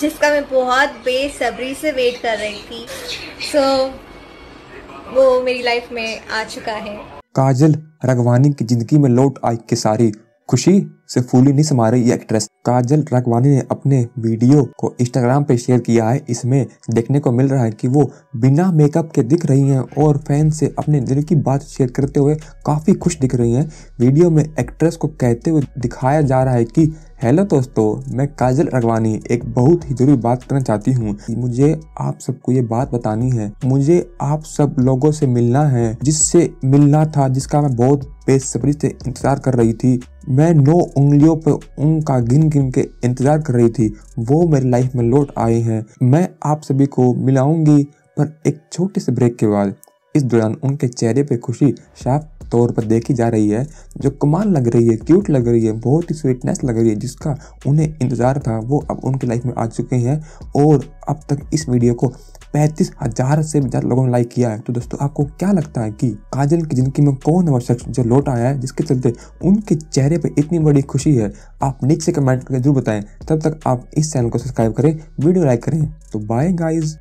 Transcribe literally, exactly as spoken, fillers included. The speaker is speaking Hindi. जिसका मैं बहुत बेसब्री से वेट कर रही थी। सो so, वो मेरी लाइफ में आ चुका है। काजल राघवानी की जिंदगी में लौट आई के सारी खुशी से फूली नहीं समा रही एक्ट्रेस। काजल राघवानी ने अपने वीडियो को इंस्टाग्राम पे शेयर किया है। इसमें देखने को मिल रहा है कि वो बिना मेकअप के दिख रही हैं और फैन से अपने दिल की बात शेयर करते हुए काफ़ी खुश दिख रही हैं। वीडियो में एक्ट्रेस को कहते हुए दिखाया जा रहा है कि हेलो दोस्तों, मैं काजल राघवानी एक बहुत ही जरूरी बात करना चाहती हूँ। मुझे आप सबको ये बात बतानी है, मुझे आप सब लोगों से मिलना है जिससे मिलना था, जिसका मैं बहुत बेसब्री से इंतजार कर रही थी। मैं नौ उंगलियों पर उनका गिन गिन के इंतजार कर रही थी। वो मेरी लाइफ में लौट आए हैं। मैं आप सभी को मिलाऊंगी, पर एक छोटे से ब्रेक के बाद। इस दौरान उनके चेहरे पे खुशी साफ तौर पर देखी जा रही है, जो कमाल लग रही है, क्यूट लग रही है, बहुत ही स्वीटनेस लग रही है। जिसका उन्हें इंतज़ार था वो अब उनकी लाइफ में आ चुके हैं। और अब तक इस वीडियो को पैंतीस हजार से ज़्यादा लोगों ने लाइक किया है। तो दोस्तों, आपको क्या लगता है कि काजल की जिंदगी में कौन वो शख्स जो लौट आया है जिसके चलते उनके चेहरे पे इतनी बड़ी खुशी है? आप नीचे कमेंट करके जरूर बताएं। तब तक आप इस चैनल को सब्सक्राइब करें, वीडियो लाइक करें। तो बाय गाइज।